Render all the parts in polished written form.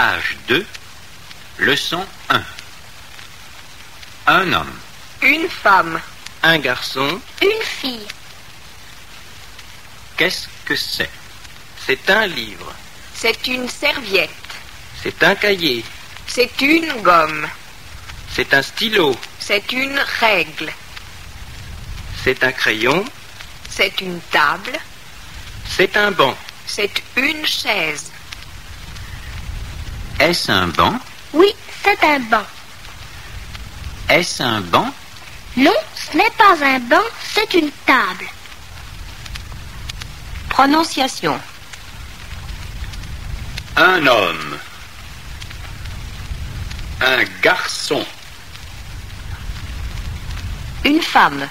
page 2, leçon 1. Un homme. Une femme. Un garçon. Une fille. Qu'est-ce que c'est? C'est un livre. C'est une serviette. C'est un cahier. C'est une gomme. C'est un stylo. C'est une règle. C'est un crayon. C'est une table. C'est un banc. C'est une chaise. Est-ce un banc? Oui, c'est un banc. Est-ce un banc? Non, ce n'est pas un banc, c'est une table. Prononciation. Un homme. Un garçon. Une femme.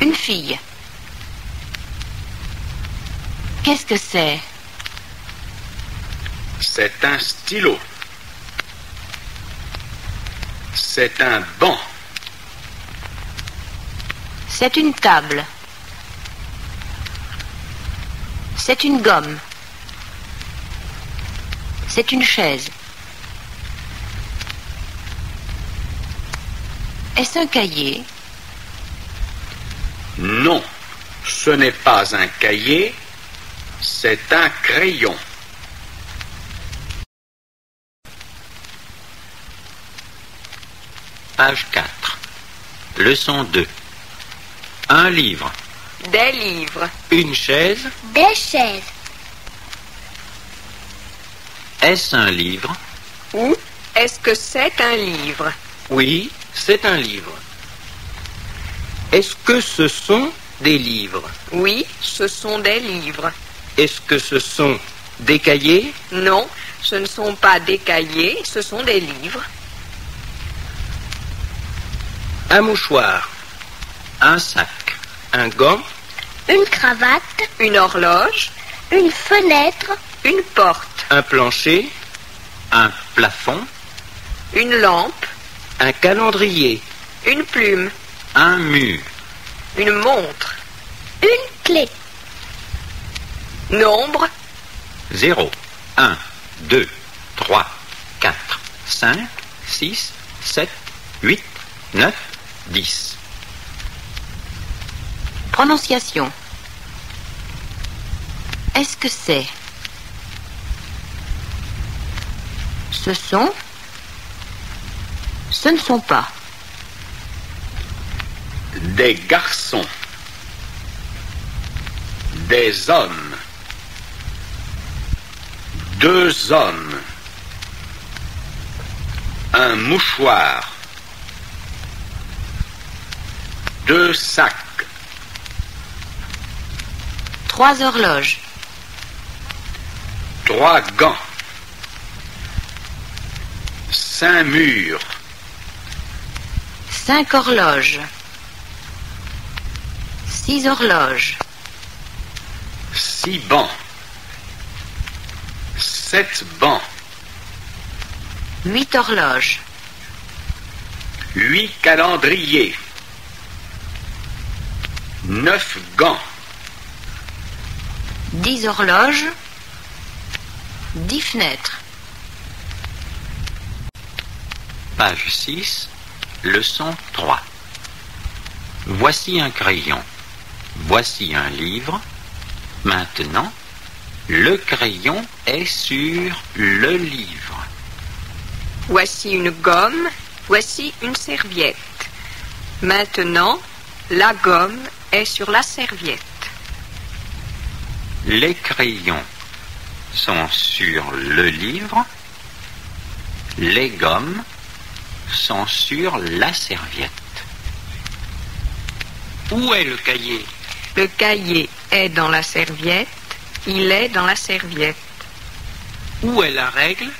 Une fille. Qu'est-ce que c'est? C'est un stylo. C'est un banc. C'est une table. C'est une gomme. C'est une chaise. Est-ce un cahier? Non, ce n'est pas un cahier, c'est un crayon. Page 4. Leçon 2. Un livre. Des livres. Une chaise. Des chaises. Est-ce un livre? Ou est-ce que c'est un livre? Oui. C'est un livre. Est-ce que ce sont des livres? Oui, ce sont des livres. Est-ce que ce sont des cahiers? Non, ce ne sont pas des cahiers, ce sont des livres. Un mouchoir, un sac, un gant, une cravate, une horloge, une fenêtre, une porte, un plancher, un plafond, une lampe, un calendrier. Une plume. Un mur. Une montre. Une clé. Nombre. 0, 1, 2, 3, 4, 5, 6, 7, 8, 9, 10. Prononciation. Est-ce que c'est? Ce sont? Ce ne sont pas. Des garçons. Des hommes. Deux hommes. Un mouchoir. Deux sacs. Trois horloges. Trois gants. Cinq murs. Cinq horloges. Six horloges. Six bancs. Sept bancs. Huit horloges. Huit calendriers. Neuf gants. Dix horloges. Dix fenêtres. Page 6. Leçon 3. Voici un crayon. Voici un livre. Maintenant, le crayon est sur le livre. Voici une gomme. Voici une serviette. Maintenant, la gomme est sur la serviette. Les crayons sont sur le livre. Les gommes sont sur la serviette. Où est le cahier? Le cahier est dans la serviette. Il est dans la serviette. Où est la règle?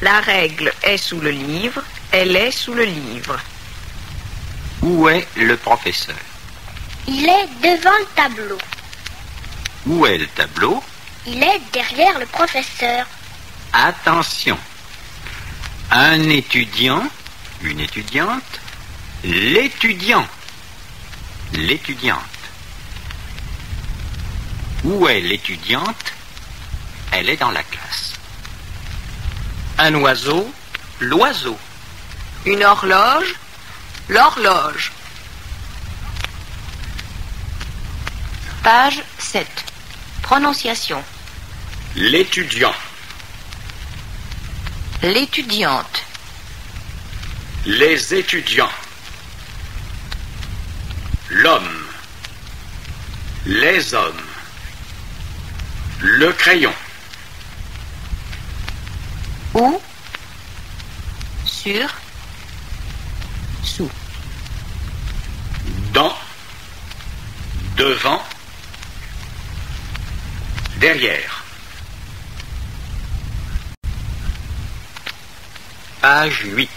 La règle est sous le livre. Elle est sous le livre. Où est le professeur? Il est devant le tableau. Où est le tableau? Il est derrière le professeur. Attention! Un étudiant. Une étudiante, l'étudiant, l'étudiante. Où est l'étudiante? Elle est dans la classe. Un oiseau, l'oiseau. Une horloge, l'horloge. Page 7. Prononciation. L'étudiant. L'étudiante. Les étudiants. L'homme. Les hommes. Le crayon. Où, sur, sous. Dans, devant, derrière. Page 8.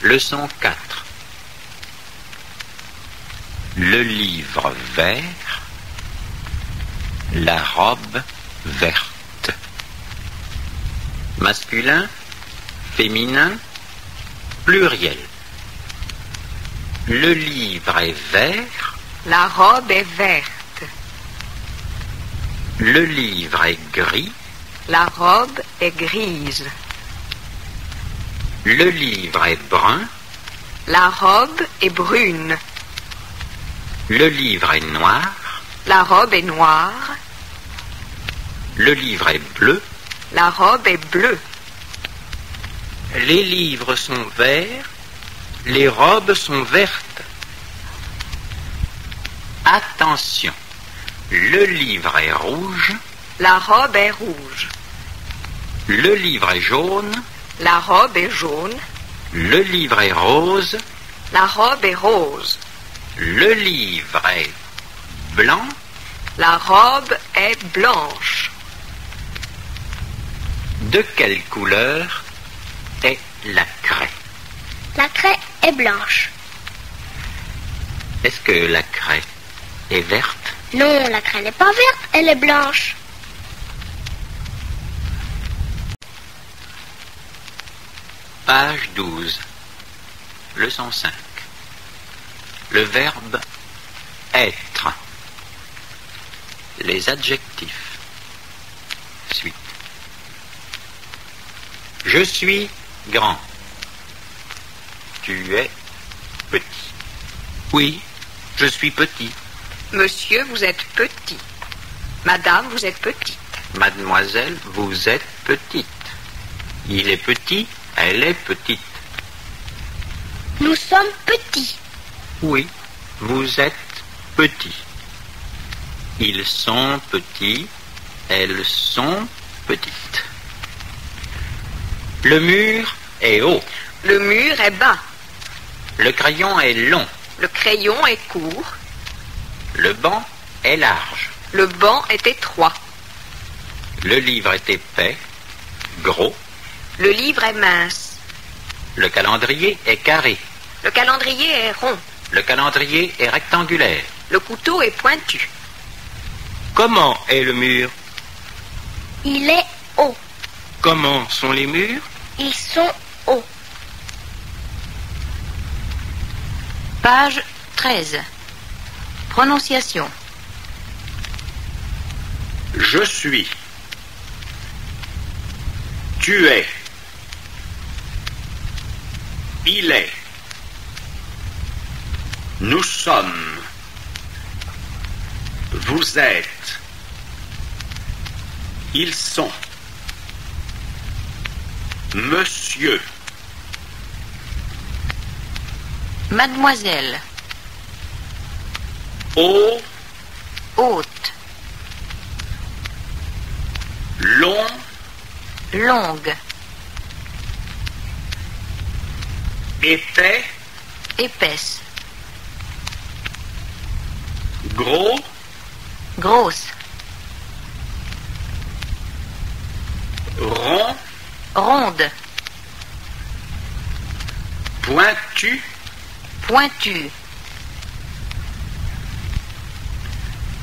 Leçon 4. Le livre vert, la robe verte. Masculin, féminin, pluriel. Le livre est vert. La robe est verte. Le livre est gris. La robe est grise. Le livre est brun. La robe est brune. Le livre est noir. La robe est noire. Le livre est bleu. La robe est bleue. Les livres sont verts. Les robes sont vertes. Attention. Le livre est rouge. La robe est rouge. Le livre est jaune. La robe est jaune. Le livre est rose. La robe est rose. Le livre est blanc. La robe est blanche. De quelle couleur est la craie? La craie est blanche. Est-ce que la craie est verte? Non, la craie n'est pas verte, elle est blanche. Page 12. Leçon 5. Le verbe être. Les adjectifs. Suite. Je suis grand. Tu es petit. Oui, je suis petit. Monsieur, vous êtes petit. Madame, vous êtes petite. Mademoiselle, vous êtes petite. Il est petit. Elle est petite. Nous sommes petits. Oui, vous êtes petits. Ils sont petits. Elles sont petites. Le mur est haut. Le mur est bas. Le crayon est long. Le crayon est court. Le banc est large. Le banc est étroit. Le livre est épais, gros. Le livre est mince. Le calendrier est carré. Le calendrier est rond. Le calendrier est rectangulaire. Le couteau est pointu. Comment est le mur? Il est haut. Comment sont les murs? Ils sont hauts. Page 13. Prononciation. Je suis. Tu es. Il est. Nous sommes. Vous êtes. Ils sont. Monsieur. Mademoiselle. Haut. Haute. Long. Longue. Épais. Épaisse. Gros. Grosse. Rond. Ronde. Pointu. Pointu.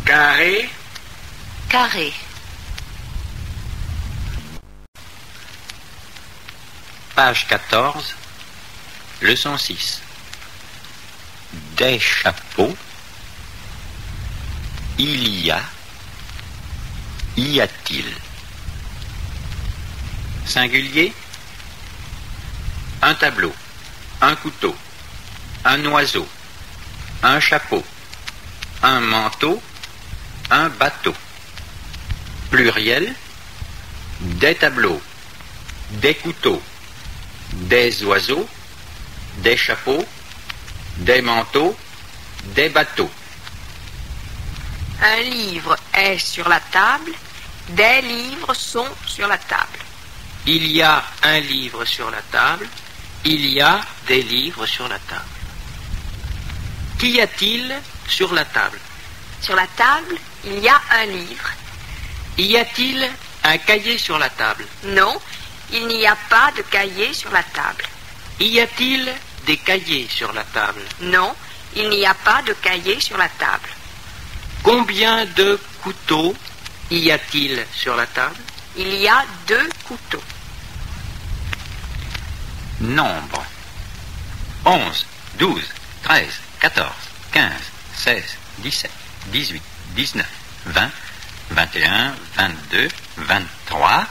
Carré. Carré. Page 14. Leçon 6. Des chapeaux. Il y a. Y a-t-il. singulier, un tableau, un couteau, un oiseau, un chapeau, un manteau, un bateau. Pluriel, des tableaux, des couteaux, des oiseaux, des chapeaux, des manteaux, des bateaux. Un livre est sur la table, des livres sont sur la table. Il y a un livre sur la table, il y a des livres sur la table. Qu'y a-t-il sur la table? Sur la table, il y a un livre. Y a-t-il un cahier sur la table? Non, il n'y a pas de cahier sur la table. Y a-t-il des cahiers sur la table? Non, il n'y a pas de cahier sur la table. Combien de couteaux y a-t-il sur la table? Il y a 2 couteaux. Nombre. 11, 12, 13, 14, 15, 16, 17, 18, 19, 20, 21, 22, 23,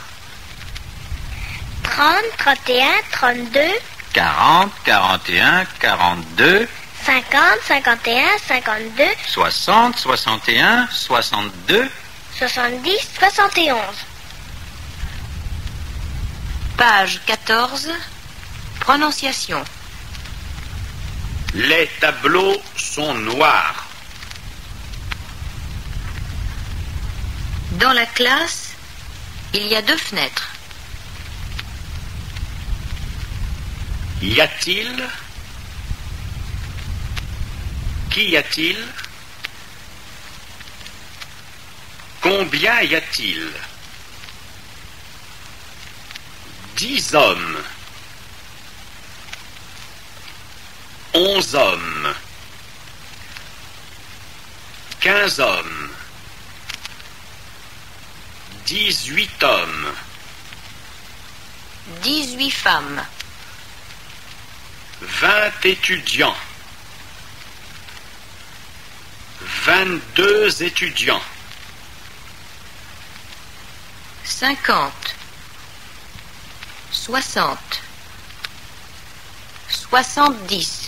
30, 31, 32, 40, 41, 42, 50, 51, 52, 60, 61, 62, 70, 71. Page 14. Prononciation. Les tableaux sont noirs. Dans la classe, il y a 2 fenêtres. Y a-t-il? Qu'y a-t-il? Combien y a-t-il? 10 hommes. 11 hommes. 15 hommes. 18 hommes. 18 femmes. 20 étudiants. 22 étudiants. 50. 60. 70.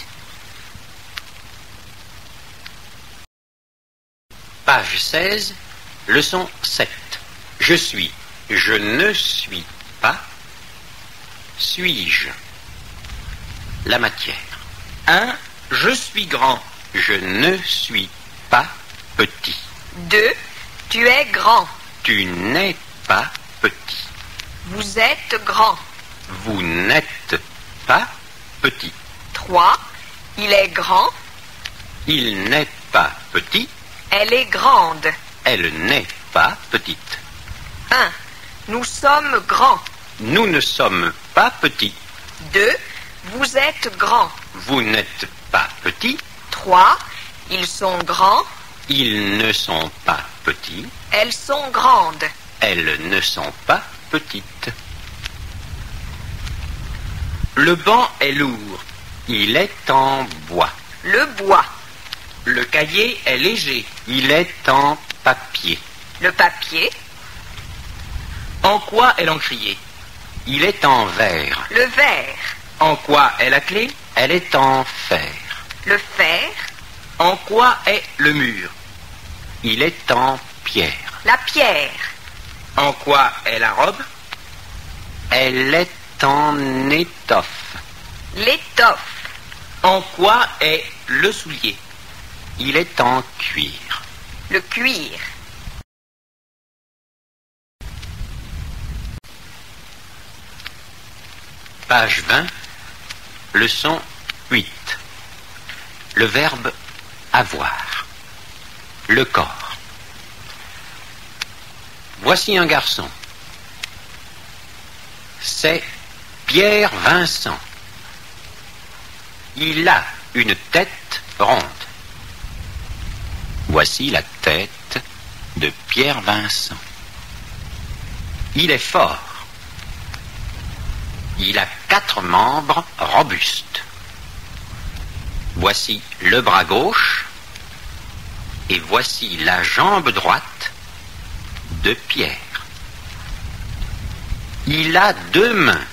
Page 16, leçon 7. Je suis, je ne suis pas, suis-je. La matière. 1. Je suis grand, je ne suis pas petit. 2. Tu es grand. Tu n'es pas petit. Vous êtes grand. Vous n'êtes pas petit. 3. Il est grand. Il n'est pas petit. Elle est grande. Elle n'est pas petite. 1. Nous sommes grands. Nous ne sommes pas petits. 2. Vous êtes grands. Vous n'êtes pas petits. 3. Ils sont grands. Ils ne sont pas petits. Elles sont grandes. Elles ne sont pas petites. Le banc est lourd. Il est en bois. Le bois. Le cahier est léger. Il est en papier. Le papier. En quoi est l'encrier? Il est en verre. Le verre. En quoi est la clé? Elle est en fer. Le fer. En quoi est le mur? Il est en pierre. La pierre. En quoi est la robe? Elle est en étoffe. L'étoffe. En quoi est le soulier? Il est en cuir. Le cuir. Page 20, leçon 8. Le verbe avoir. Le corps. Voici un garçon. C'est Pierre Vincent. Il a une tête ronde. Voici la tête de Pierre Vincent. Il est fort. Il a 4 membres robustes. Voici le bras gauche et voici la jambe droite de Pierre. Il a deux mains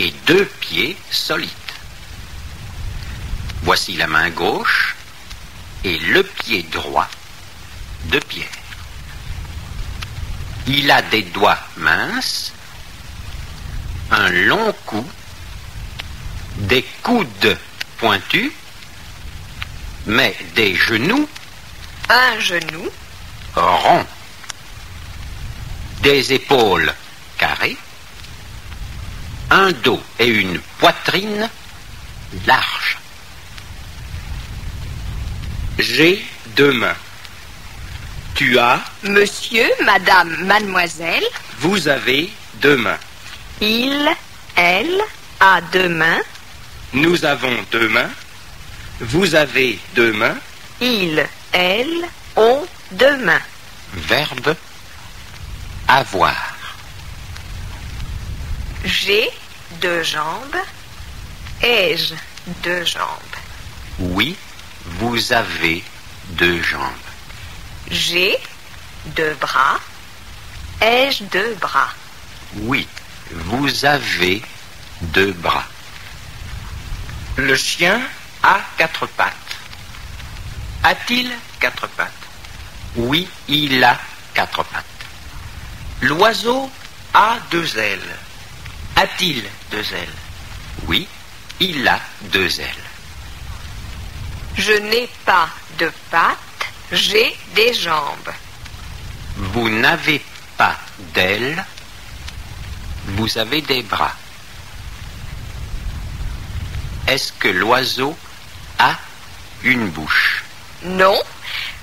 et deux pieds solides. Voici la main gauche et le pied droit de pierre. Il a des doigts minces, un long cou, des coudes pointus, mais des genoux, un genou rond, des épaules carrées, un dos et une poitrine larges. J'ai deux mains. Tu as... Monsieur, madame, mademoiselle. Vous avez deux mains. Il, elle, a deux mains. Nous avons deux mains. Vous avez deux mains. Il, elle, ont deux mains. Verbe avoir. J'ai deux jambes. Ai-je deux jambes? Oui. Vous avez deux jambes. J'ai deux bras. Ai-je deux bras? Oui, vous avez deux bras. Le chien a quatre pattes. A-t-il quatre pattes? Oui, il a quatre pattes. L'oiseau a deux ailes. A-t-il deux ailes? Oui, il a deux ailes. Je n'ai pas de pattes, j'ai des jambes. Vous n'avez pas d'ailes, vous avez des bras. Est-ce que l'oiseau a une bouche? Non,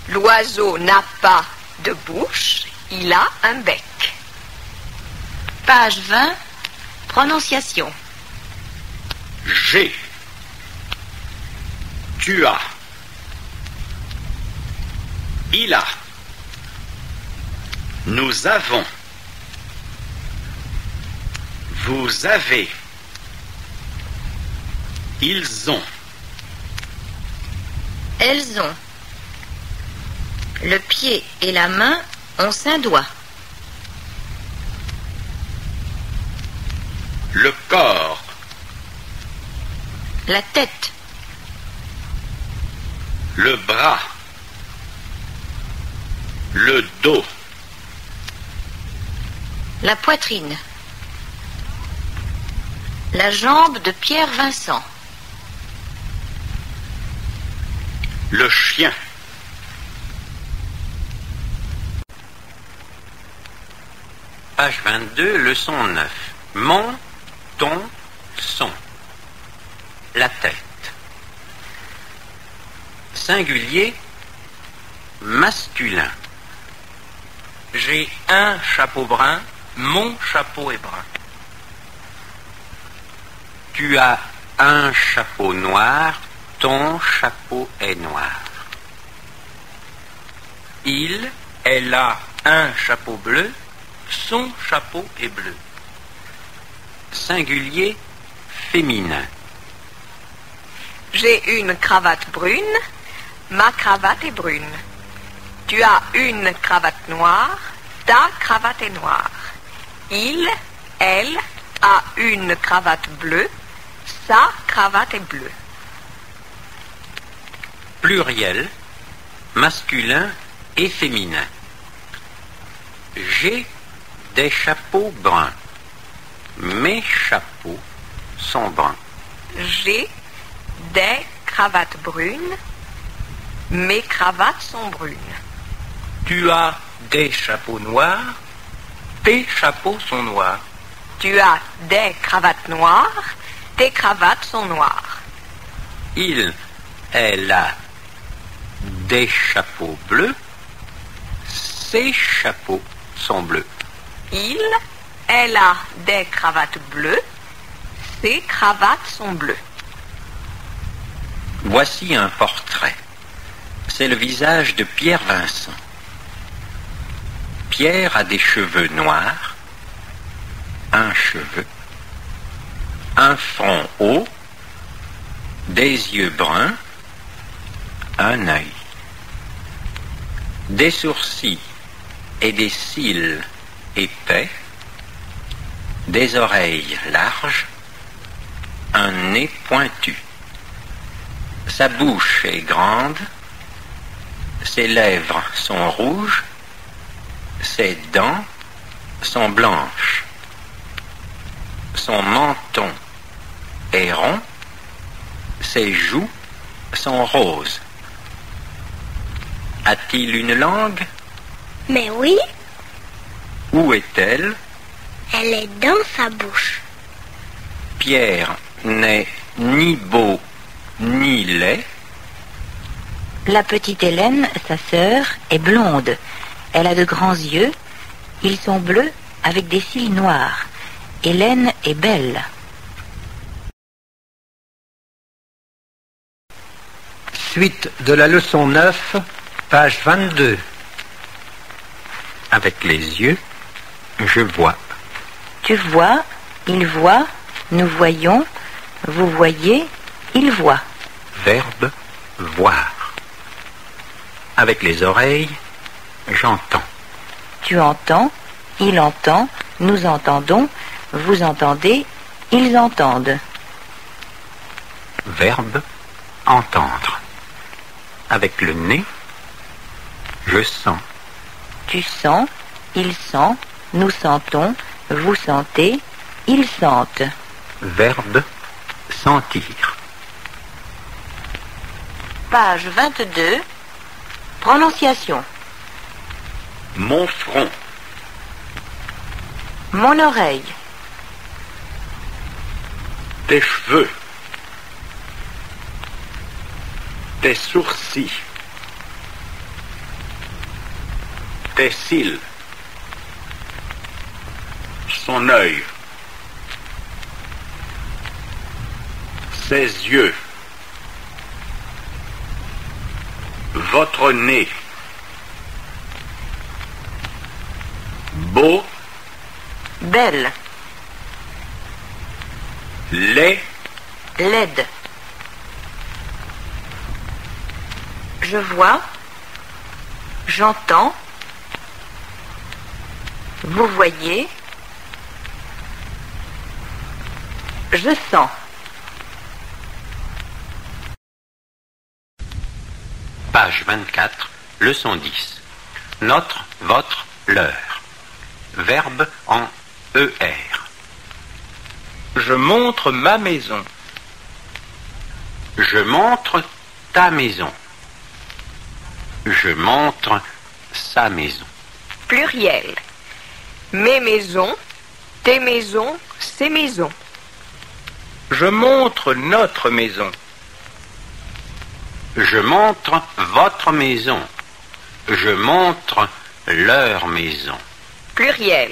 l'oiseau n'a pas de bouche, il a un bec. Page 20, prononciation. J'ai. Tu as. Il a. Nous avons. Vous avez. Ils ont. Elles ont. Le pied et la main ont cinq doigts. Le corps. La tête. Le bras, le dos, la poitrine, la jambe de Pierre Vincent, le chien, page 22, leçon 9, mon, ton, son, la tête. Singulier, masculin. J'ai un chapeau brun, mon chapeau est brun. Tu as un chapeau noir, ton chapeau est noir. Il, elle a un chapeau bleu, son chapeau est bleu. Singulier, féminin. J'ai une cravate brune. Ma cravate est brune. Tu as une cravate noire. Ta cravate est noire. Il, elle, a une cravate bleue. Sa cravate est bleue. Pluriel, masculin et féminin. J'ai des chapeaux bruns. Mes chapeaux sont bruns. J'ai des cravates brunes. Mes cravates sont brunes. Tu as des chapeaux noirs. Tes chapeaux sont noirs. Tu as des cravates noires. Tes cravates sont noires. Il, elle a des chapeaux bleus. Ses chapeaux sont bleus. Il, elle a des cravates bleues. Ses cravates sont bleues. Voici un portrait. C'est le visage de Pierre Vincent. Pierre a des cheveux noirs, un cheveu, un front haut, des yeux bruns, un œil, des sourcils et des cils épais, des oreilles larges, un nez pointu. Sa bouche est grande, ses lèvres sont rouges, ses dents sont blanches. Son menton est rond, ses joues sont roses. A-t-il une langue? Mais oui. Où est-elle? Elle est dans sa bouche. Pierre n'est ni beau ni laid. La petite Hélène, sa sœur, est blonde. Elle a de grands yeux. Ils sont bleus avec des cils noirs. Hélène est belle. Suite de la leçon 9, page 22. Avec les yeux, je vois. Tu vois, il voit, nous voyons, vous voyez, il voit. Verbe voir. Avec les oreilles, j'entends. Tu entends, il entend, nous entendons, vous entendez, ils entendent. Verbe entendre. Avec le nez, je sens. Tu sens, il sent, nous sentons, vous sentez, ils sentent. Verbe sentir. Page 22. Prononciation. Mon front. Mon oreille. Tes cheveux. Tes sourcils. Tes cils. Son œil. Ses yeux. Votre nez. Beau. Belle. Laid. Laide. Je vois. J'entends. Vous voyez. Je sens. Page 24, leçon 10. Notre, votre, leur. Verbe en ER. Je montre ma maison. Je montre ta maison. Je montre sa maison. Pluriel. Mes maisons, tes maisons, ses maisons. Je montre notre maison. Je montre votre maison. Je montre leur maison. Pluriel.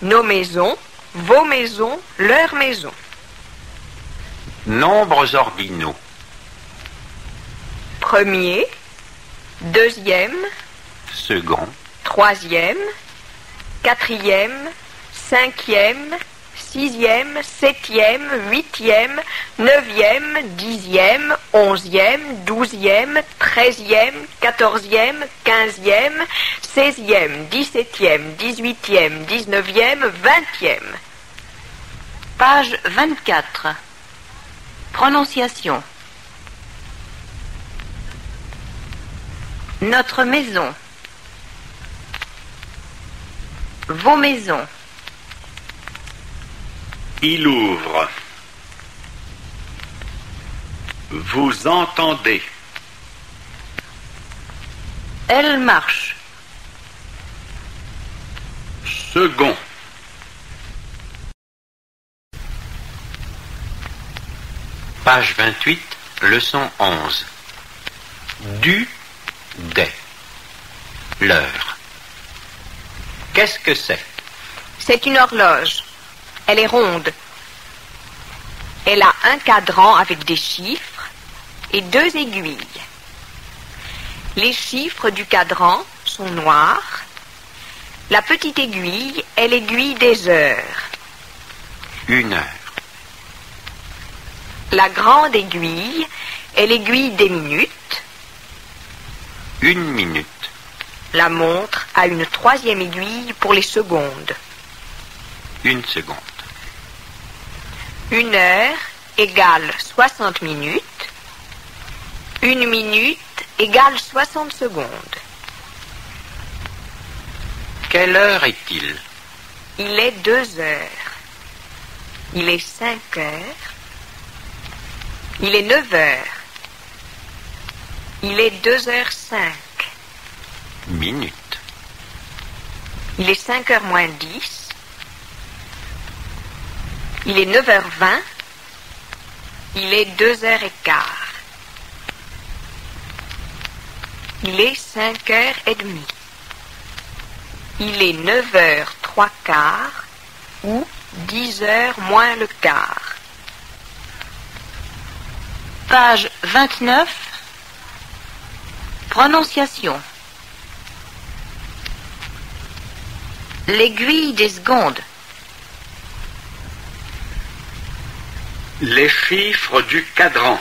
Nos maisons, vos maisons, leurs maisons. Nombres ordinaux. Premier, deuxième, second, troisième, quatrième, cinquième, sixième, septième, huitième, neuvième, dixième, onzième, douzième, treizième, quatorzième, quinzième, seizième, dix-septième, dix-huitième, dix-neuvième, vingtième. Page 24. Prononciation. Notre maison. Vos maisons. Il ouvre. Vous entendez. Elle marche. Second. Page 28, leçon 11. Du, des, l'heure. Qu'est-ce que c'est? C'est une horloge. Elle est ronde. Elle a un cadran avec des chiffres et deux aiguilles. Les chiffres du cadran sont noirs. La petite aiguille est l'aiguille des heures. Une heure. La grande aiguille est l'aiguille des minutes. Une minute. La montre a une troisième aiguille pour les secondes. Une seconde. Une heure égale 60 minutes. Une minute égale 60 secondes. Quelle heure est-il? Il est 2 heures. Il est 5 heures. Il est 9 heures. Il est 2h05. Il est 5h moins 10. Il est 9h20. Il est 2h15. Il est 5h30. Il est 9h03 ou 10h moins le quart. Page 29. Prononciation. L'aiguille des secondes. Les chiffres du cadran.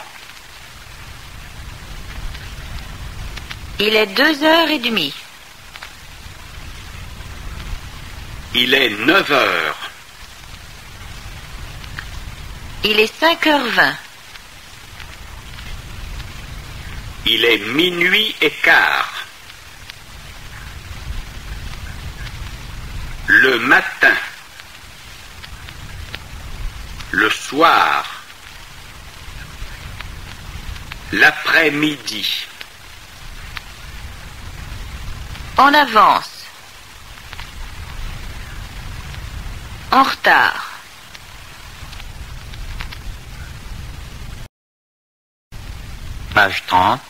Il est 2h30. Il est 9h. Il est 5h20. Il est 00h15. Le matin. Le soir. L'après-midi. En avance. En retard. Page 30,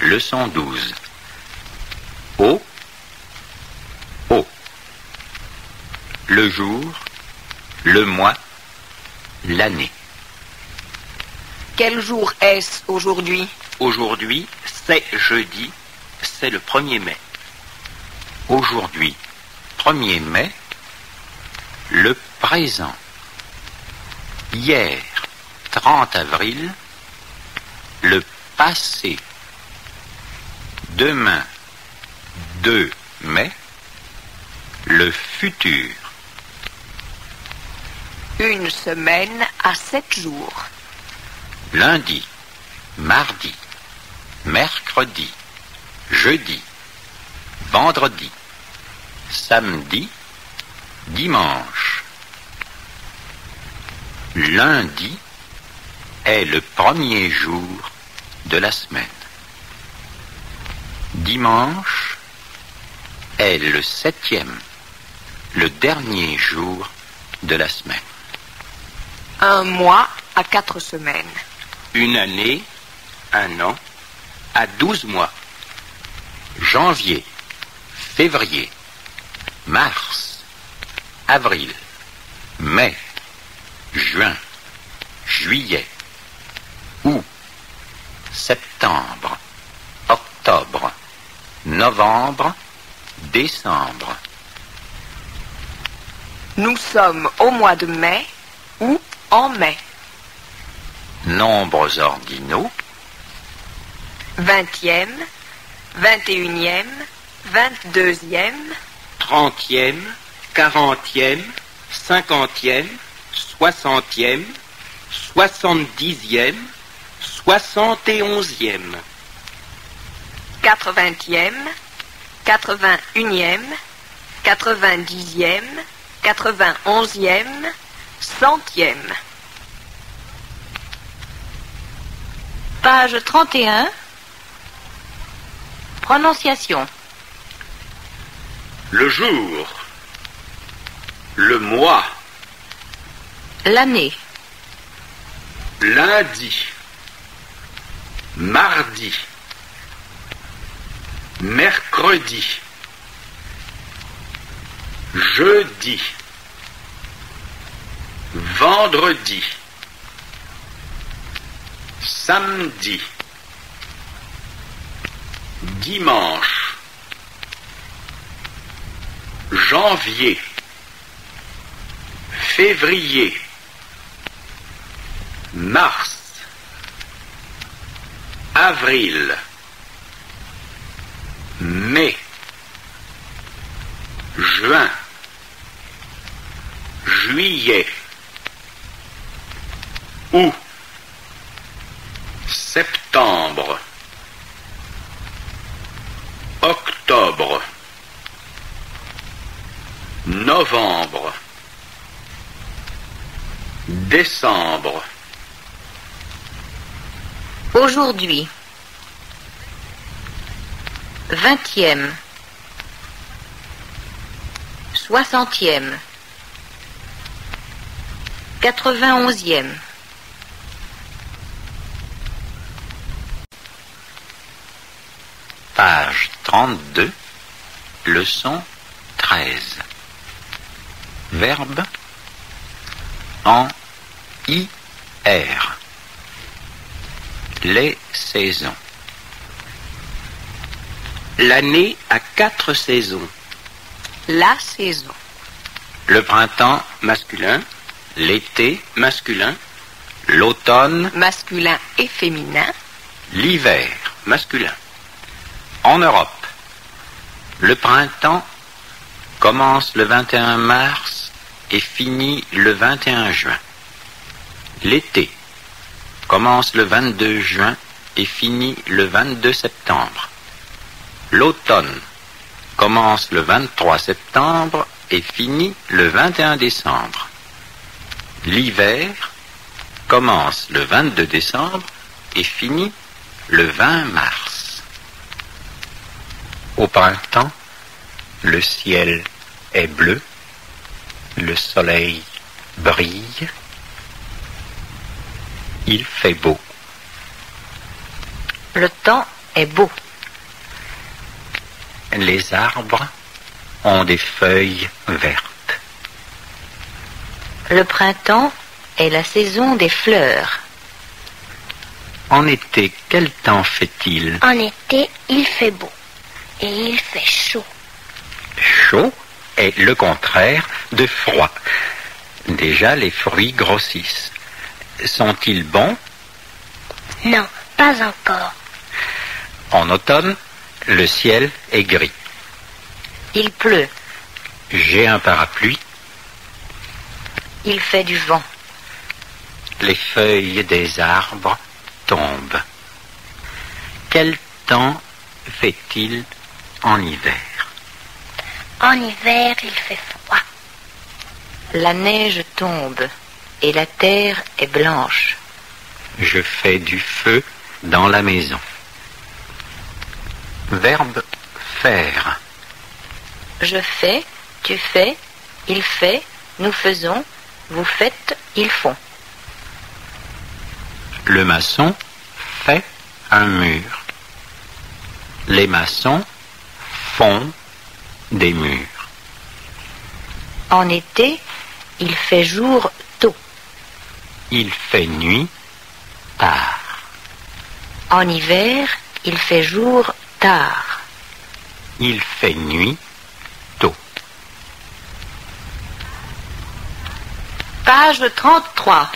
leçon 12. Au. Le jour, le mois, l'année. Quel jour est-ce aujourd'hui? Aujourd'hui, c'est jeudi, c'est le 1er mai. Aujourd'hui, 1er mai, le présent. Hier, 30 avril, le passé. Demain, 2 mai, le futur. Une semaine à 7 jours. Lundi, mardi, mercredi, jeudi, vendredi, samedi, dimanche. Lundi est le 1er jour de la semaine. Dimanche est le 7e, le dernier jour de la semaine. Un mois à 4 semaines. Une année, un an, à 12 mois. Janvier, février, mars, avril, mai, juin, juillet, août, septembre, octobre, novembre, décembre. Nous sommes au mois de mai ou en mai. Nombres ordinaux. 20e, 21e, 22e, 30e, 40e, 50e, 60e, 70e, 71e. 80e, 81e, 90e, 91e, 100e. Page 31. Prononciation. Le jour, le mois, l'année. Lundi, mardi, mercredi, jeudi, vendredi, samedi, dimanche, janvier, février, mars, avril, mai, juin, juillet, Août, septembre, octobre, novembre, décembre. Aujourd'hui, 20e, 60e, 91e. Page 32, leçon 13. Verbe en IR. Les saisons. L'année a 4 saisons. La saison. Le printemps masculin, l'été masculin, l'automne masculin et féminin, l'hiver masculin. En Europe, le printemps commence le 21 mars et finit le 21 juin. L'été commence le 22 juin et finit le 22 septembre. L'automne commence le 23 septembre et finit le 21 décembre. L'hiver commence le 22 décembre et finit le 20 mars. Au printemps, le ciel est bleu, le soleil brille, il fait beau. Le temps est beau. Les arbres ont des feuilles vertes. Le printemps est la saison des fleurs. En été, quel temps fait-il? En été, il fait beau et il fait chaud. Chaud est le contraire de froid. Déjà, les fruits grossissent. Sont-ils bons? Non, pas encore. En automne, le ciel est gris. Il pleut. J'ai un parapluie. Il fait du vent. Les feuilles des arbres tombent. Quel temps fait-il en hiver? En hiver, il fait froid. La neige tombe et la terre est blanche. Je fais du feu dans la maison. Verbe faire. Je fais, tu fais, il fait, nous faisons, vous faites, ils font. Le maçon fait un mur. Les maçons font des murs. En été, il fait jour tôt. Il fait nuit tard. En hiver, il fait jour tard. Il fait nuit tôt. Page 33.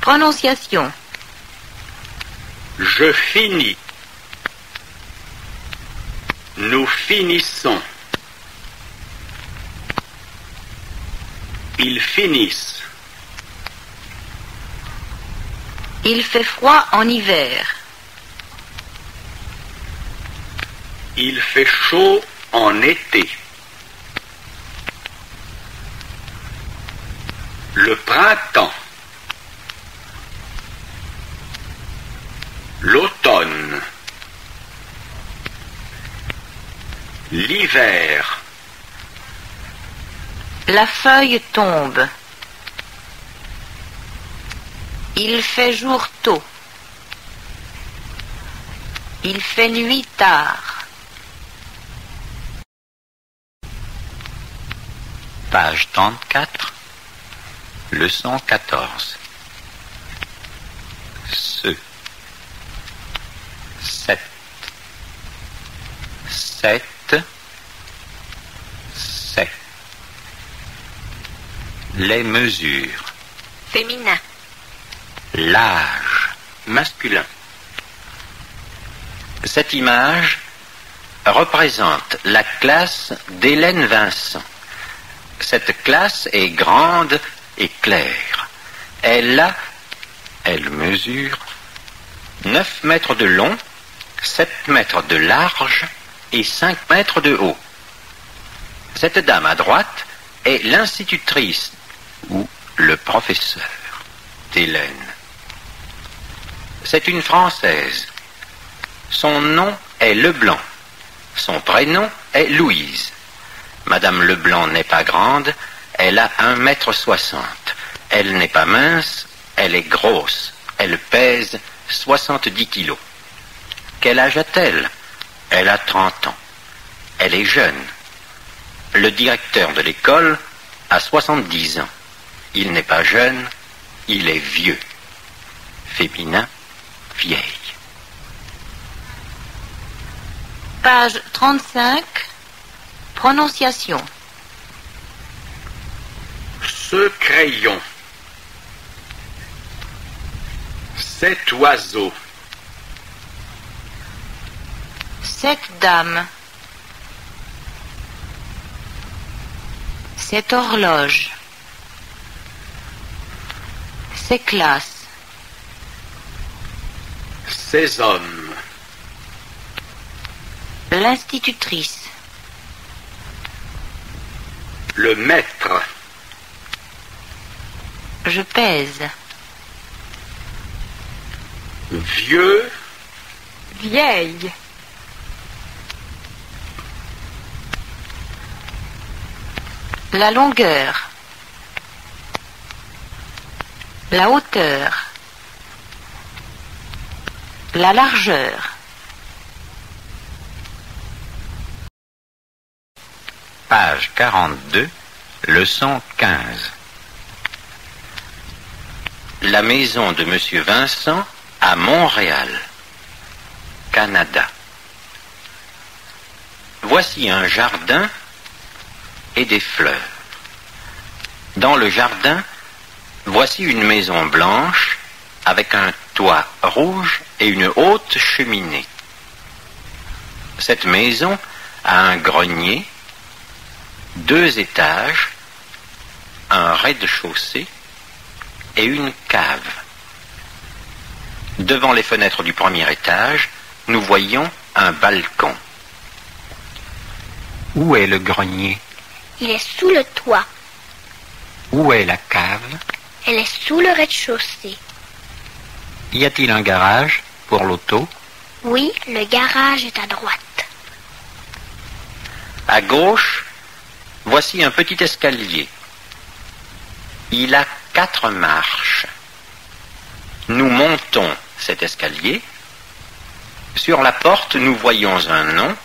Prononciation. Je finis. Nous finissons. Ils finissent. Il fait froid en hiver. Il fait chaud en été. Le printemps. L'automne. L'hiver. La feuille tombe. Il fait jour tôt. Il fait nuit tard. Page 34, leçon 14. Ce, 7. Les mesures. Féminin. L'âge. Masculin. Cette image représente la classe d'Hélène Vincent. Cette classe est grande et claire. Elle mesure 9 mètres de long, 7 mètres de large et 5 mètres de haut. Cette dame à droite est l'institutrice ou le professeur d'Hélène. C'est une Française. Son nom est Leblanc. Son prénom est Louise. Madame Leblanc n'est pas grande, elle a 1,60 m. Elle n'est pas mince, elle est grosse. Elle pèse 70 kilos. Quel âge a-t-elle? Elle a 30 ans. Elle est jeune. Le directeur de l'école a 70 ans. Il n'est pas jeune, il est vieux. Féminin, vieille. Page 35. Prononciation. Ce crayon. Cet oiseau. Cette dame. Cette horloge. Ces classes. Ces hommes. L'institutrice. Le maître. Je pèse. Vieux. Vieille. La longueur. La hauteur. La largeur. Page 42, leçon 15. La maison de Monsieur Vincent à Montréal, Canada. Voici un jardin et des fleurs. Dans le jardin, voici une maison blanche avec un toit rouge et une haute cheminée. Cette maison a un grenier, 2 étages, un rez-de-chaussée et une cave. Devant les fenêtres du premier étage, nous voyons un balcon. Où est le grenier? Il est sous le toit. Où est la cave? Elle est sous le rez-de-chaussée. Y a-t-il un garage pour l'auto? Oui, le garage est à droite. À gauche, voici un petit escalier. Il a 4 marches. Nous montons cet escalier. Sur la porte, nous voyons un nom,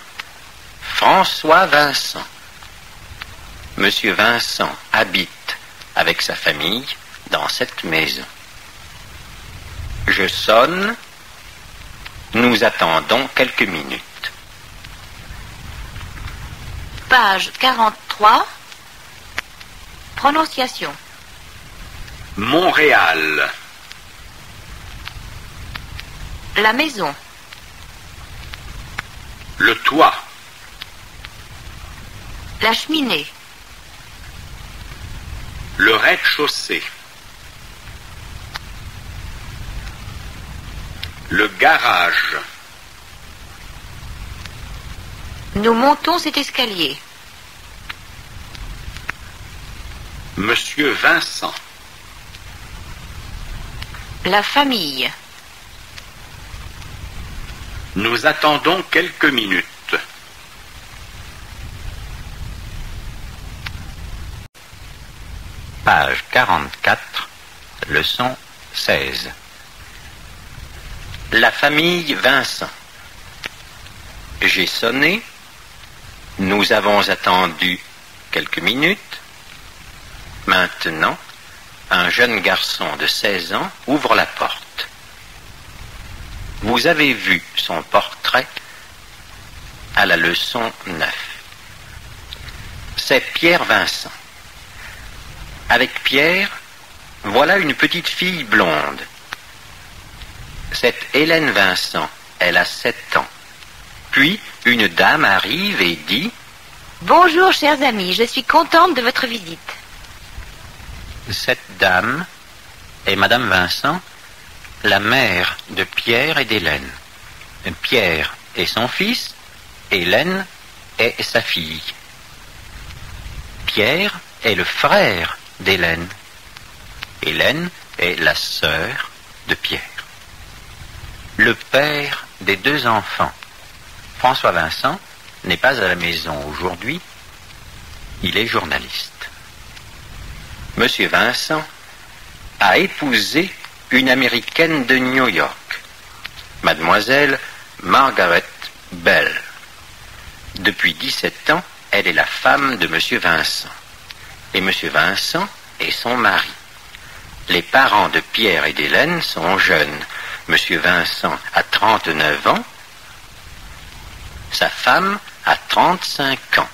François Vincent. Monsieur Vincent habite avec sa famille dans cette maison. Je sonne. Nous attendons quelques minutes. Page 43. Prononciation. Montréal. La maison. Le toit. La cheminée. Le rez-de-chaussée. Le garage. Nous montons cet escalier. Monsieur Vincent. La famille. Nous attendons quelques minutes. Page 44, leçon 16. La famille Vincent. J'ai sonné. Nous avons attendu quelques minutes. Maintenant, un jeune garçon de 16 ans ouvre la porte. Vous avez vu son portrait à la leçon 9. C'est Pierre Vincent. Avec Pierre, voilà une petite fille blonde. C'est Hélène Vincent, elle a 7 ans. Puis, une dame arrive et dit « Bonjour, chers amis, je suis contente de votre visite. » Cette dame et Madame Vincent, la mère de Pierre et d'Hélène. Pierre est son fils, Hélène est sa fille. Pierre est le frère d'Hélène. Hélène est la sœur de Pierre. Le père des deux enfants, François Vincent, n'est pas à la maison aujourd'hui, il est journaliste. Monsieur Vincent a épousé une Américaine de New York, Mademoiselle Margaret Bell. Depuis 17 ans, elle est la femme de Monsieur Vincent. Et Monsieur Vincent est son mari. Les parents de Pierre et d'Hélène sont jeunes. Monsieur Vincent a 39 ans. Sa femme a 35 ans.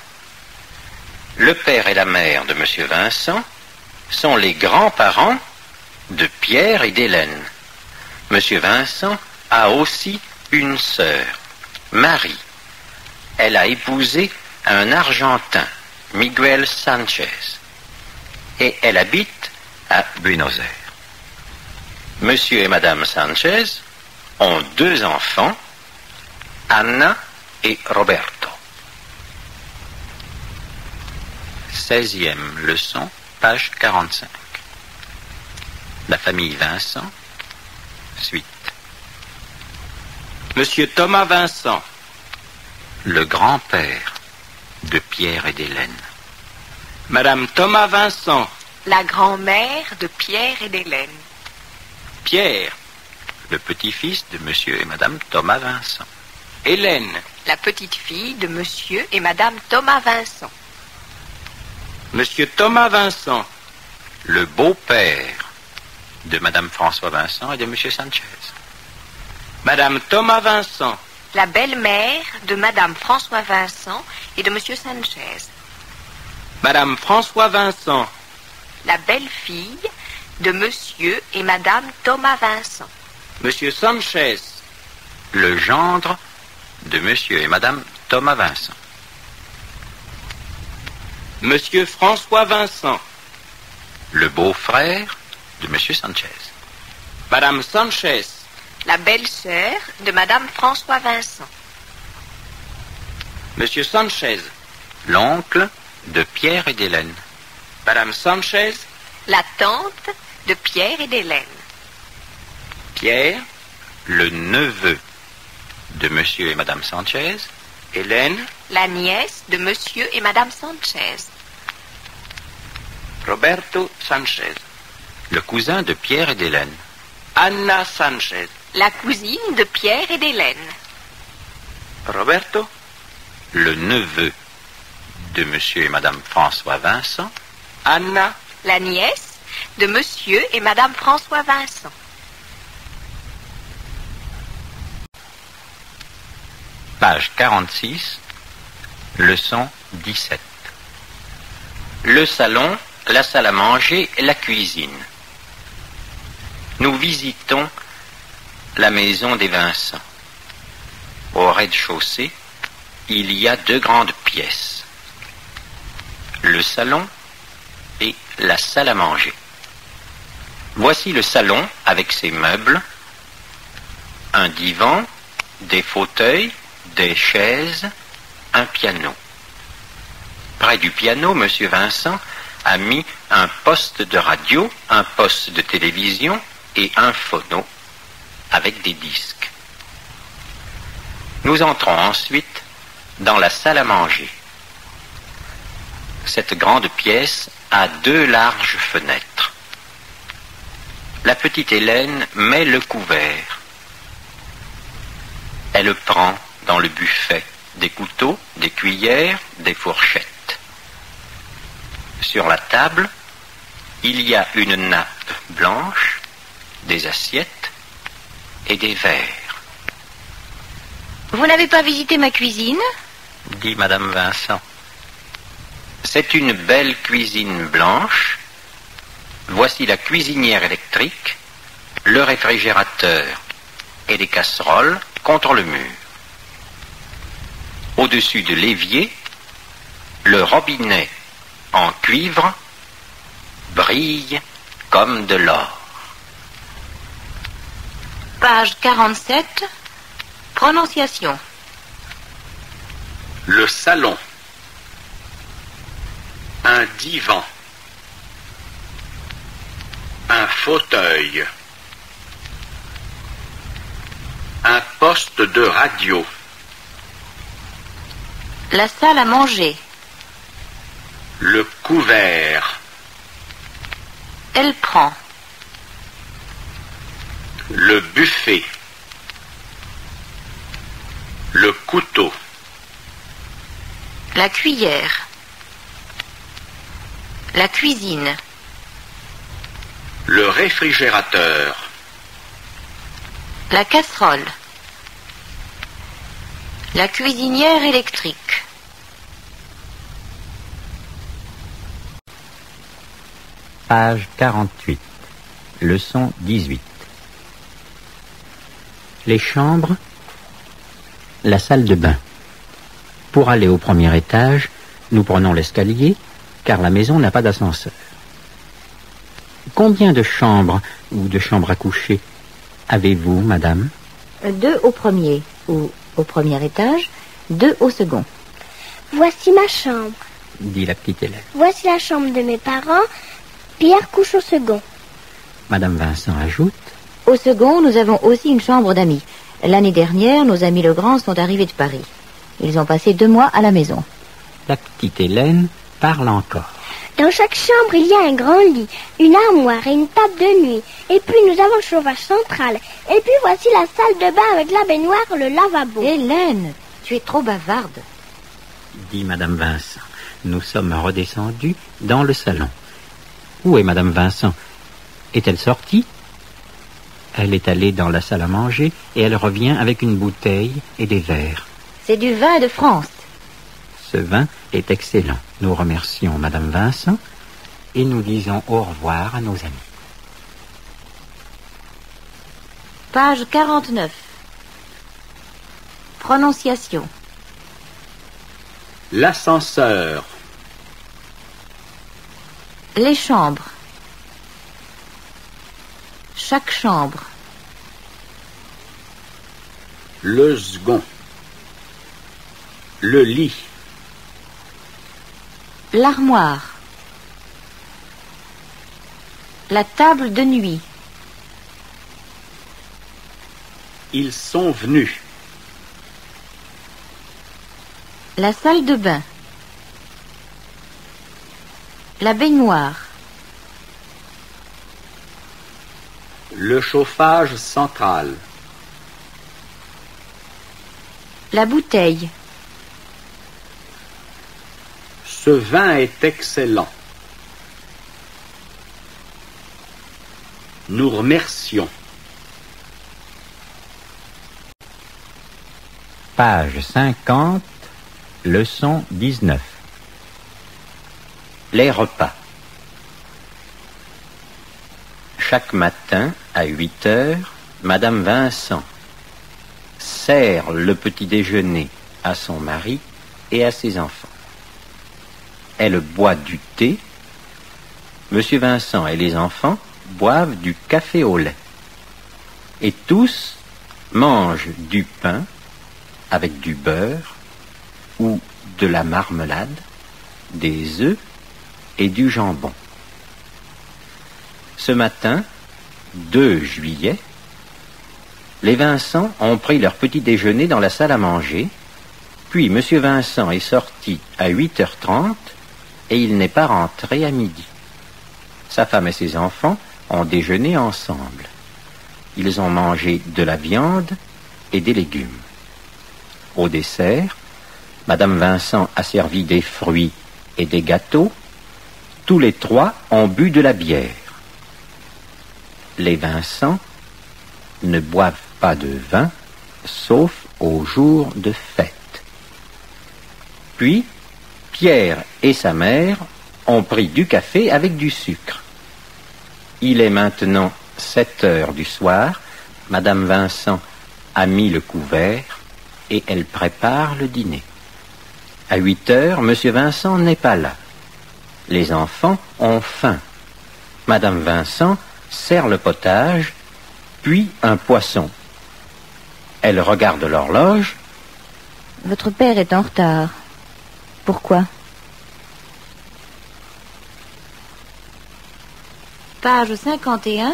Le père et la mère de Monsieur Vincent sont les grands-parents de Pierre et d'Hélène. Monsieur Vincent a aussi une sœur, Marie. Elle a épousé un Argentin, Miguel Sanchez, et elle habite à Buenos Aires. Monsieur et Madame Sanchez ont deux enfants, Anna et Roberto. 16e leçon, page 45. La famille Vincent, suite. Monsieur Thomas Vincent, le grand-père de Pierre et d'Hélène. Madame Thomas Vincent, la grand-mère de Pierre et d'Hélène. Pierre, le petit-fils de Monsieur et Madame Thomas Vincent. Hélène, la petite-fille de Monsieur et Madame Thomas Vincent. Monsieur Thomas Vincent, le beau-père de Madame François Vincent et de Monsieur Sanchez. Madame Thomas Vincent, la belle-mère de Madame François Vincent et de Monsieur Sanchez. Madame François Vincent, la belle-fille de Monsieur et Madame Thomas Vincent. Monsieur Sanchez, le gendre de Monsieur et Madame Thomas Vincent. Monsieur François Vincent, le beau-frère de Monsieur Sanchez. Madame Sanchez, la belle-sœur de Madame François Vincent. Monsieur Sanchez, l'oncle de Pierre et d'Hélène. Madame Sanchez, la tante de Pierre et d'Hélène. Pierre, le neveu de Monsieur et Madame Sanchez. Hélène, la nièce de Monsieur et Madame Sanchez. Roberto Sanchez, le cousin de Pierre et d'Hélène. Anna Sanchez, la cousine de Pierre et d'Hélène. Roberto, le neveu de Monsieur et Madame François Vincent. Anna, la nièce de Monsieur et Madame François Vincent. Page 46, leçon 17. Le salon, la salle à manger, la cuisine. Nous visitons la maison des Vincent. Au rez-de-chaussée, il y a deux grandes pièces. Le salon et la salle à manger. Voici le salon avec ses meubles, un divan, des fauteuils, des chaises, un piano. Près du piano, Monsieur Vincent a mis un poste de radio, un poste de télévision et un phono, avec des disques. Nous entrons ensuite dans la salle à manger. Cette grande pièce a deux larges fenêtres. La petite Hélène met le couvert. Elle prend dans le buffet des couteaux, des cuillères, des fourchettes. Sur la table, il y a une nappe blanche, des assiettes et des verres. Vous n'avez pas visité ma cuisine ? Dit Madame Vincent. C'est une belle cuisine blanche. Voici la cuisinière électrique, le réfrigérateur et les casseroles contre le mur. Au-dessus de l'évier, le robinet en cuivre brille comme de l'or. Page 47, prononciation. Le salon. Un divan. Un fauteuil. Un poste de radio. La salle à manger. Le couvert. Elle prend. Le buffet. Le couteau. La cuillère. La cuisine. Le réfrigérateur. La casserole. La cuisinière électrique. Page 48. Leçon 18. Les chambres, la salle de bain. Pour aller au premier étage, nous prenons l'escalier, car la maison n'a pas d'ascenseur. Combien de chambres ou de chambres à coucher avez-vous, madame? 2 au premier ou au premier étage, 2 au second. Voici ma chambre, dit la petite élève. Voici la chambre de mes parents. Pierre couche au second. Madame Vincent ajoute: au second, nous avons aussi une chambre d'amis. L'année dernière, nos amis Legrand sont arrivés de Paris. Ils ont passé 2 mois à la maison. La petite Hélène parle encore. Dans chaque chambre, il y a un grand lit, une armoire et une table de nuit. Et puis, nous avons le chauffage central. Et puis, voici la salle de bain avec la baignoire, le lavabo. Hélène, tu es trop bavarde, dit Madame Vincent. Nous sommes redescendus dans le salon. Où est Madame Vincent? Est-elle sortie? Elle est allée dans la salle à manger et elle revient avec une bouteille et des verres. C'est du vin de France. Ce vin est excellent. Nous remercions Madame Vincent et nous disons au revoir à nos amis. Page 49. Prononciation. L'ascenseur. Les chambres. Chaque chambre. Le second. Le lit. L'armoire. La table de nuit. Ils sont venus. La salle de bain. La baignoire. Le chauffage central. La bouteille. Ce vin est excellent. Nous remercions. Page 50, leçon 19. Les repas. Chaque matin, à 8 heures, Madame Vincent sert le petit déjeuner à son mari et à ses enfants. Elle boit du thé. Monsieur Vincent et les enfants boivent du café au lait. Et tous mangent du pain avec du beurre ou de la marmelade, des œufs et du jambon. Ce matin, 2 juillet, les Vincent ont pris leur petit déjeuner dans la salle à manger, puis M. Vincent est sorti à 8h30 et il n'est pas rentré à midi. Sa femme et ses enfants ont déjeuné ensemble. Ils ont mangé de la viande et des légumes. Au dessert, Madame Vincent a servi des fruits et des gâteaux. Tous les 3 ont bu de la bière. Les Vincent ne boivent pas de vin, sauf aux jours de fête. Puis, Pierre et sa mère ont pris du café avec du sucre. Il est maintenant 7 heures du soir. Madame Vincent a mis le couvert et elle prépare le dîner. À 8 heures, Monsieur Vincent n'est pas là. Les enfants ont faim. Madame Vincent sert le potage puis un poisson. Elle regarde l'horloge. Votre père est en retard. Pourquoi? Page 51,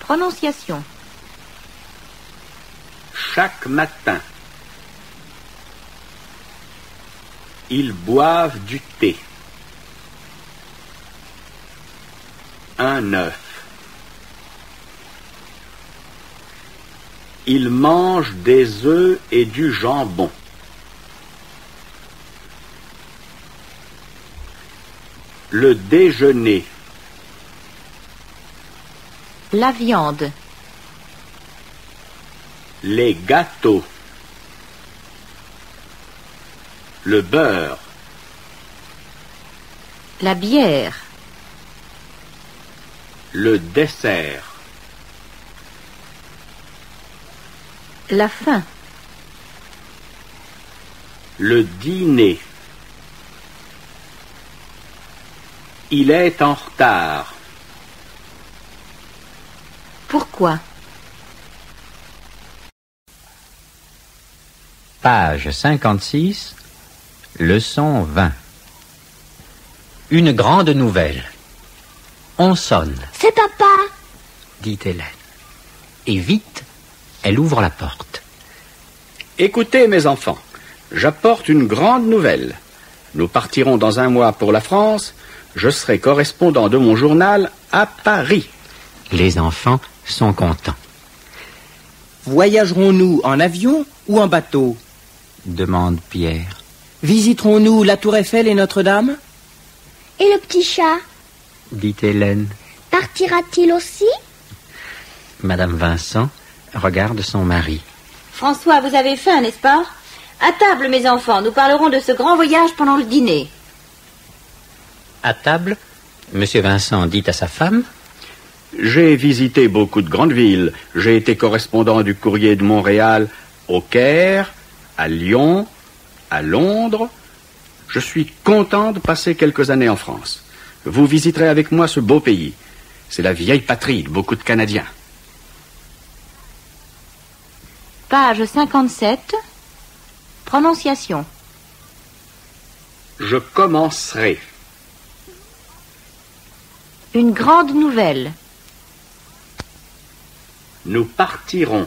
prononciation. Chaque matin, ils boivent du thé. Un œuf. Ils mangent des œufs et du jambon. Le déjeuner. La viande. Les gâteaux. Le beurre. La bière. Le dessert. La faim. Le dîner. Il est en retard. Pourquoi? Page 56, leçon 20. Une grande nouvelle. On sonne. C'est papa, dit Hélène. Et vite, elle ouvre la porte. Écoutez, mes enfants, j'apporte une grande nouvelle. Nous partirons dans un mois pour la France. Je serai correspondant de mon journal à Paris. Les enfants sont contents. Voyagerons-nous en avion ou en bateau? Demande Pierre. Visiterons-nous la Tour Eiffel et Notre-Dame? Et le petit chat? Dit Hélène. Partira-t-il aussi? Madame Vincent regarde son mari. François, vous avez faim, n'est-ce pas? À table, mes enfants, nous parlerons de ce grand voyage pendant le dîner. À table, M. Vincent dit à sa femme... J'ai visité beaucoup de grandes villes. J'ai été correspondant du Courrier de Montréal au Caire, à Lyon, à Londres. Je suis content de passer quelques années en France. Vous visiterez avec moi ce beau pays. C'est la vieille patrie de beaucoup de Canadiens. Page 57, prononciation. Je commencerai. Une grande nouvelle. Nous partirons.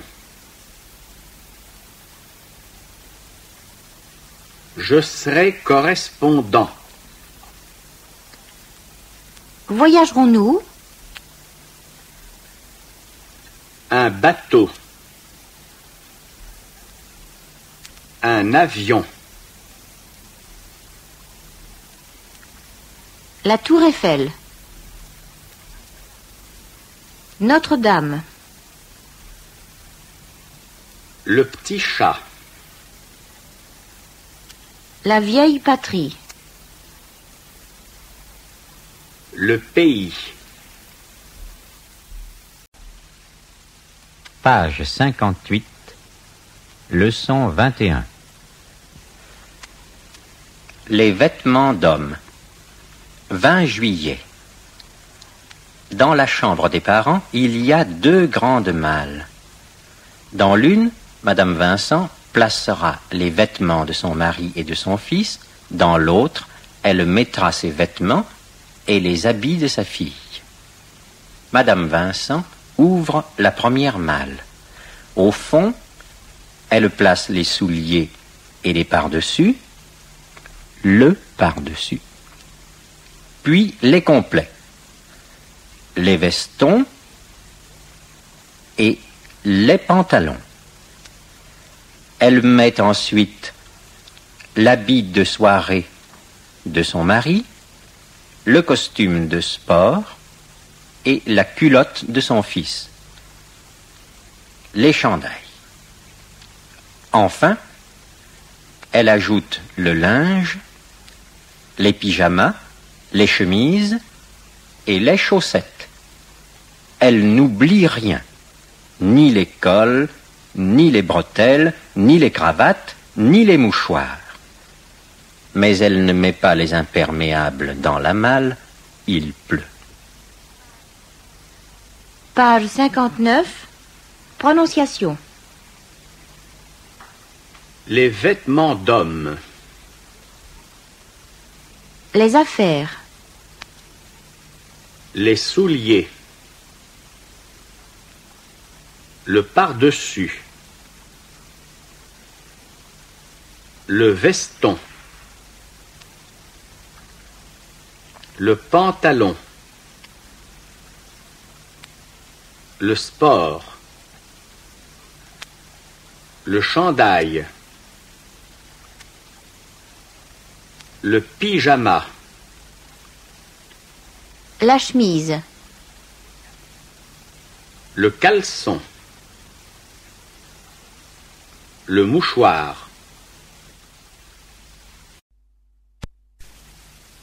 Je serai correspondant. Voyagerons-nous? Un bateau. Un avion. La Tour Eiffel. Notre-Dame. Le petit chat. La vieille patrie. Le pays. Page 58, leçon 21. Les vêtements d'homme. 20 juillet. Dans la chambre des parents, il y a deux grandes malles. Dans l'une, Madame Vincent placera les vêtements de son mari et de son fils. Dans l'autre, elle mettra ses vêtements et les habits de sa fille. Madame Vincent ouvre la première malle. Au fond, elle place les souliers et les pardessus, le pardessus, puis les complets, les vestons et les pantalons. Elle met ensuite l'habit de soirée de son mari, le costume de sport et la culotte de son fils, les chandails. Enfin, elle ajoute le linge, les pyjamas, les chemises et les chaussettes. Elle n'oublie rien, ni les cols, ni les bretelles, ni les cravates, ni les mouchoirs. Mais elle ne met pas les imperméables dans la malle, il pleut. Page 59, Prononciation. Les vêtements d'homme. Les affaires. Les souliers. Le par-dessus. Le veston. Le pantalon. Le sport. Le chandail. Le pyjama. La chemise. Le caleçon. Le mouchoir.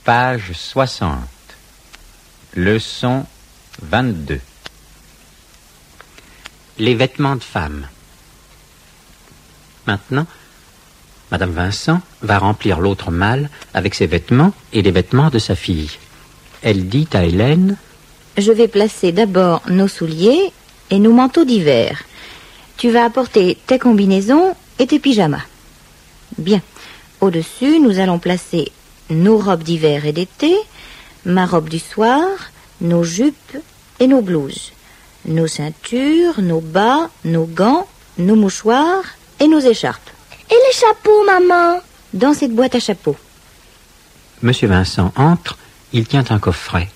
Page 60. Leçon 22. Les vêtements de femme. Maintenant, Madame Vincent va remplir l'autre malle avec ses vêtements et les vêtements de sa fille. Elle dit à Hélène: je vais placer d'abord nos souliers et nos manteaux d'hiver. Tu vas apporter tes combinaisons et tes pyjamas. Bien. Au-dessus, nous allons placer nos robes d'hiver et d'été, ma robe du soir, nos jupes et nos blouses, nos ceintures, nos bas, nos gants, nos mouchoirs et nos écharpes. Et les chapeaux, maman? Dans cette boîte à chapeaux. Monsieur Vincent entre, il tient un coffret.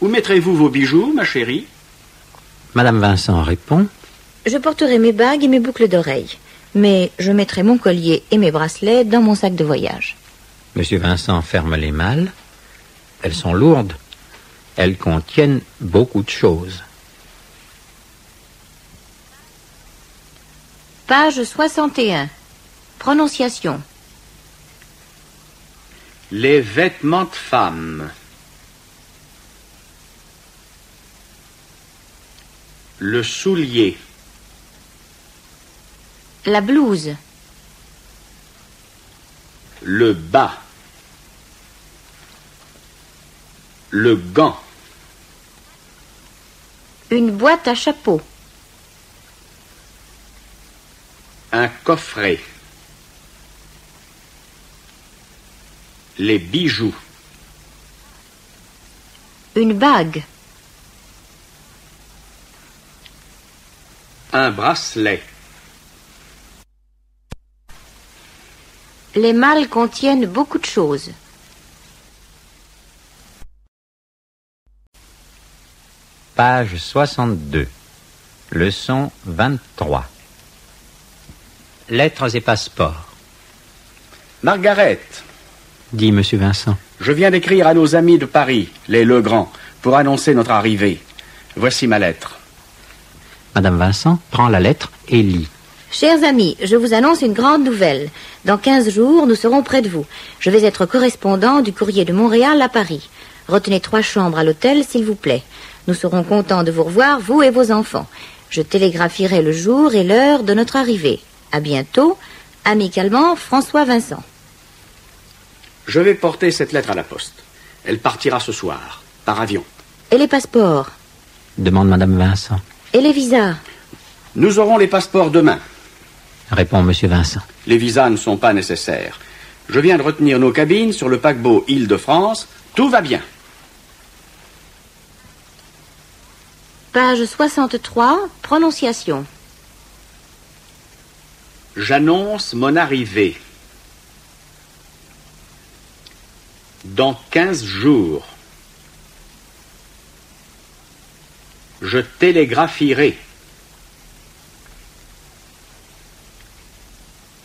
Où mettrez-vous vos bijoux, ma chérie? Madame Vincent répond: je porterai mes bagues et mes boucles d'oreilles, mais je mettrai mon collier et mes bracelets dans mon sac de voyage. Monsieur Vincent ferme les malles. Elles sont lourdes. Elles contiennent beaucoup de choses. Page 61. Prononciation. Les vêtements de femme. Le soulier. La blouse. Le bas. Le gant. Une boîte à chapeau. Un coffret. Les bijoux. Une bague. Un bracelet. Les malles contiennent beaucoup de choses. Page 62. Leçon 23. Lettres et passeports. Margaret, dit M. Vincent, je viens d'écrire à nos amis de Paris, les Legrand, pour annoncer notre arrivée. Voici ma lettre. Madame Vincent prend la lettre et lit. Chers amis, je vous annonce une grande nouvelle. Dans 15 jours, nous serons près de vous. Je vais être correspondant du courrier de Montréal à Paris. Retenez 3 chambres à l'hôtel, s'il vous plaît. Nous serons contents de vous revoir, vous et vos enfants. Je télégraphierai le jour et l'heure de notre arrivée. À bientôt. Amicalement, François Vincent. Je vais porter cette lettre à la poste. Elle partira ce soir, par avion. Et les passeports? Demande Madame Vincent. Et les visas? Nous aurons les passeports demain, répond M. Vincent. Les visas ne sont pas nécessaires. Je viens de retenir nos cabines sur le paquebot Île-de-France. Tout va bien. Page 63. Prononciation. J'annonce mon arrivée. Dans 15 jours. Je télégraphierai.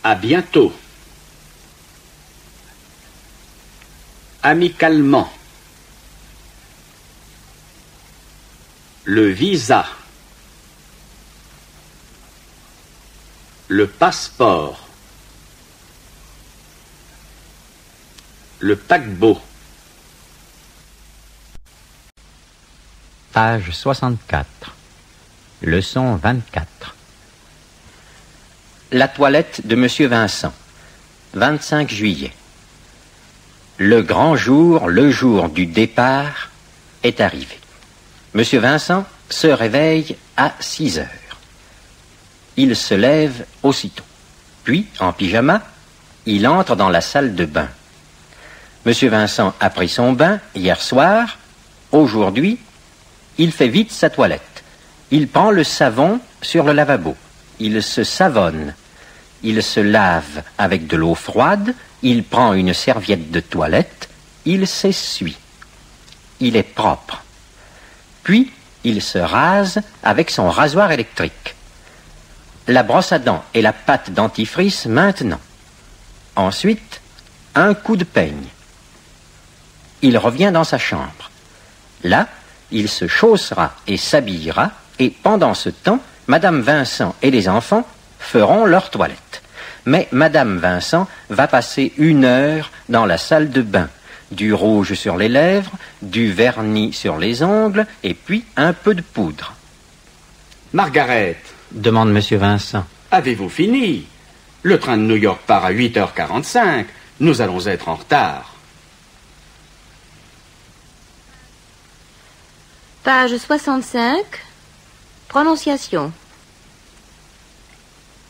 À bientôt. Amicalement. Le visa. Le passeport. Le paquebot. Page 64. Leçon 24. La toilette de M. Vincent. 25 juillet. Le grand jour, le jour du départ, est arrivé. M. Vincent se réveille à 6 heures. il se lève aussitôt. Puis, en pyjama, il entre dans la salle de bain. M. Vincent a pris son bain hier soir. Aujourd'hui, il fait vite sa toilette. Il prend le savon sur le lavabo. Il se savonne. Il se lave avec de l'eau froide. Il prend une serviette de toilette. Il s'essuie. Il est propre. Puis, il se rase avec son rasoir électrique. La brosse à dents et la pâte dentifrice maintenant. Ensuite, un coup de peigne. Il revient dans sa chambre. Là, il se chaussera et s'habillera, et pendant ce temps, Madame Vincent et les enfants feront leur toilette. Mais Madame Vincent va passer 1 heure dans la salle de bain. Du rouge sur les lèvres, du vernis sur les ongles, et puis un peu de poudre. Margaret, demande M. Vincent, avez-vous fini? Le train de New York part à 8h45. Nous allons être en retard. Page 65, prononciation.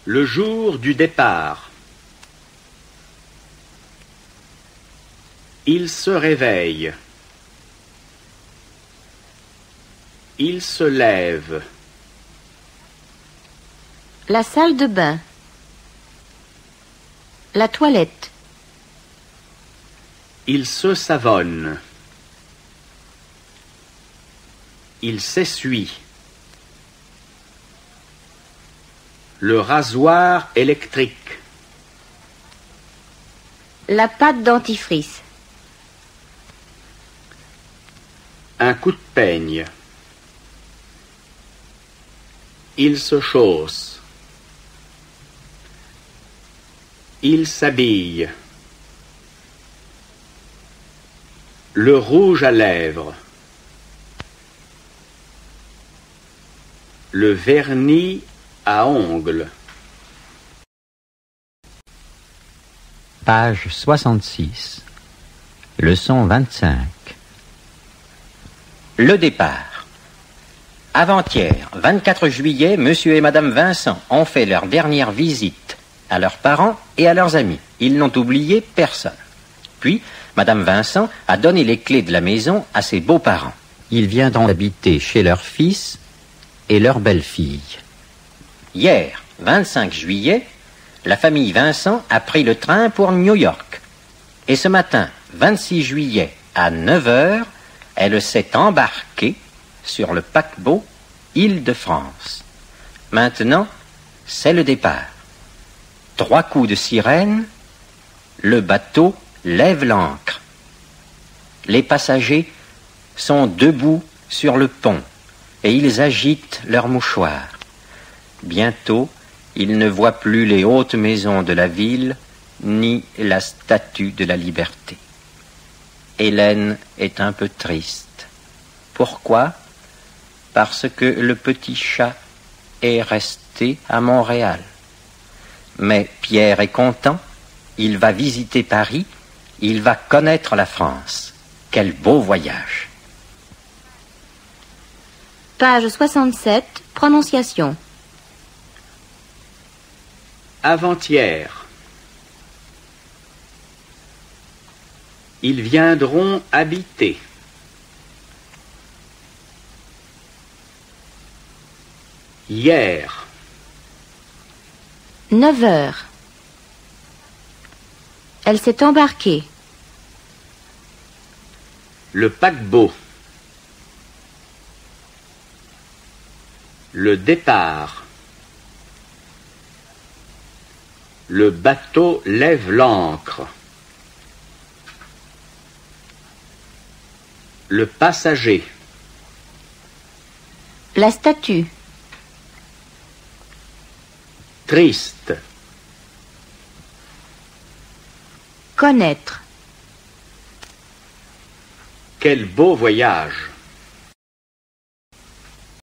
Le jour du départ. Il se réveille. Il se lève. La salle de bain. La toilette. Il se savonne. Il s'essuie. Le rasoir électrique. La pâte dentifrice. Un coup de peigne. Il se chausse. Il s'habille. Le rouge à lèvres. Le vernis à ongles. Page 66. Leçon 25. Le départ. Avant-hier, 24 juillet, M. et Mme Vincent ont fait leur dernière visite à leurs parents et à leurs amis. Ils n'ont oublié personne. Puis, Mme Vincent a donné les clés de la maison à ses beaux-parents. Ils viendront habiter chez leur fils et leur belle-fille. Hier, 25 juillet, la famille Vincent a pris le train pour New York. Et ce matin, 26 juillet, à 9h, elle s'est embarquée sur le paquebot Île-de-France. Maintenant, c'est le départ. 3 coups de sirène, le bateau lève l'ancre. Les passagers sont debout sur le pont et ils agitent leurs mouchoirs. Bientôt, ils ne voient plus les hautes maisons de la ville ni la statue de la liberté. Hélène est un peu triste. Pourquoi? Parce que le petit chat est resté à Montréal. Mais Pierre est content, il va visiter Paris, il va connaître la France. Quel beau voyage! Page 67, prononciation. Avant-hier. Ils viendront habiter. Hier. 9h. Elle s'est embarquée. Le paquebot. Le départ. Le bateau lève l'ancre. Le passager. La statue. Triste. Connaître. Quel beau voyage!